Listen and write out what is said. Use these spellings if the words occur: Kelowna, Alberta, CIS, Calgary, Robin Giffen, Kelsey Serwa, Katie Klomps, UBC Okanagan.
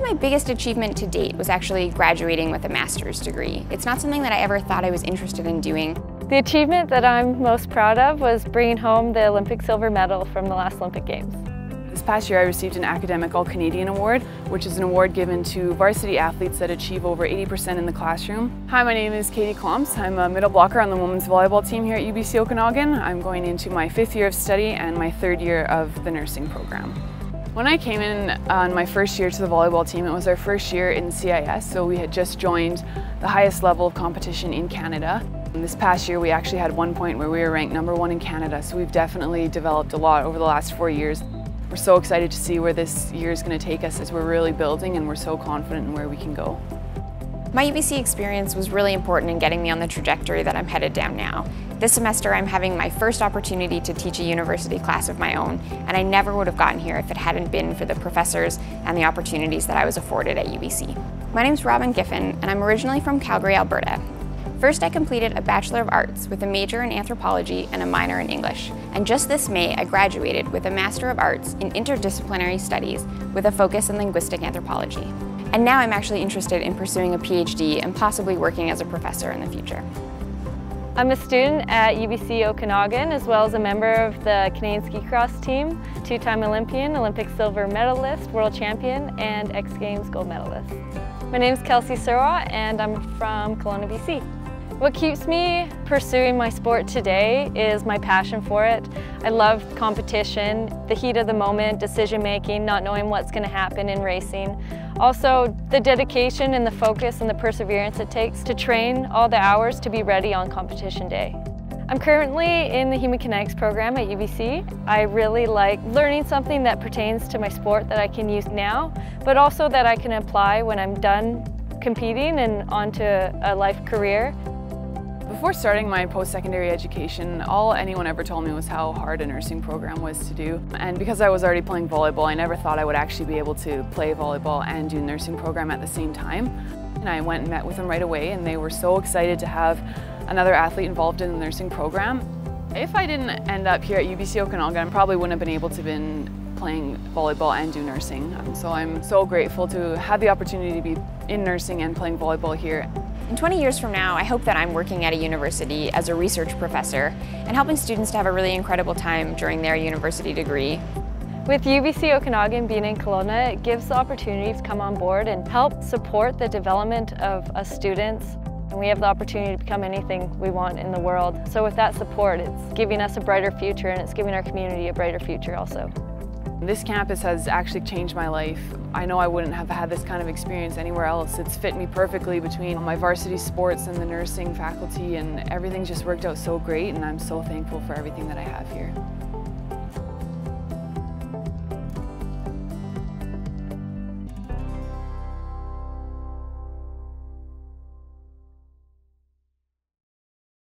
that my biggest achievement to date was actually graduating with a master's degree. It's not something that I ever thought I was interested in doing. The achievement that I'm most proud of was bringing home the Olympic silver medal from the last Olympic Games. This past year I received an Academic All-Canadian Award, which is an award given to varsity athletes that achieve over 80% in the classroom. Hi, my name is Katie Klomps. I'm a middle blocker on the women's volleyball team here at UBC Okanagan. I'm going into my 5th year of study and my 3rd year of the nursing program. When I came in on my first year to the volleyball team, it was our first year in CIS, so we had just joined the highest level of competition in Canada. And this past year we actually had one point where we were ranked #1 in Canada, so we've definitely developed a lot over the last 4 years. We're so excited to see where this year is going to take us as we're really building, and we're so confident in where we can go. My UBC experience was really important in getting me on the trajectory that I'm headed down now. This semester I'm having my first opportunity to teach a university class of my own, and I never would have gotten here if it hadn't been for the professors and the opportunities that I was afforded at UBC. My name's Robin Giffen, and I'm originally from Calgary, Alberta. First, I completed a Bachelor of Arts with a major in anthropology and a minor in English. And just this May, I graduated with a Master of Arts in Interdisciplinary Studies with a focus in linguistic anthropology. And now I'm actually interested in pursuing a PhD and possibly working as a professor in the future. I'm a student at UBC Okanagan, as well as a member of the Canadian Ski Cross team, two-time Olympian, Olympic silver medalist, world champion, and X Games gold medalist. My name is Kelsey Serwa, and I'm from Kelowna, BC. What keeps me pursuing my sport today is my passion for it. I love competition, the heat of the moment, decision making, not knowing what's going to happen in racing. Also, the dedication and the focus and the perseverance it takes to train all the hours to be ready on competition day. I'm currently in the Human Kinetics program at UBC. I really like learning something that pertains to my sport that I can use now, but also that I can apply when I'm done competing and onto a life career. Before starting my post-secondary education, all anyone ever told me was how hard a nursing program was to do. And because I was already playing volleyball, I never thought I would actually be able to play volleyball and do nursing program at the same time. And I went and met with them right away, and they were so excited to have another athlete involved in the nursing program. If I didn't end up here at UBC Okanagan, I probably wouldn't have been able to have been playing volleyball and do nursing. So I'm so grateful to have the opportunity to be in nursing and playing volleyball here. In 20 years from now, I hope that I'm working at a university as a research professor and helping students to have a really incredible time during their university degree. With UBC Okanagan being in Kelowna, it gives the opportunity to come on board and help support the development of us students. And we have the opportunity to become anything we want in the world. So with that support, it's giving us a brighter future, and it's giving our community a brighter future also. This campus has actually changed my life. I know I wouldn't have had this kind of experience anywhere else. It's fit me perfectly between my varsity sports and the nursing faculty, and everything's just worked out so great, and I'm so thankful for everything that I have here.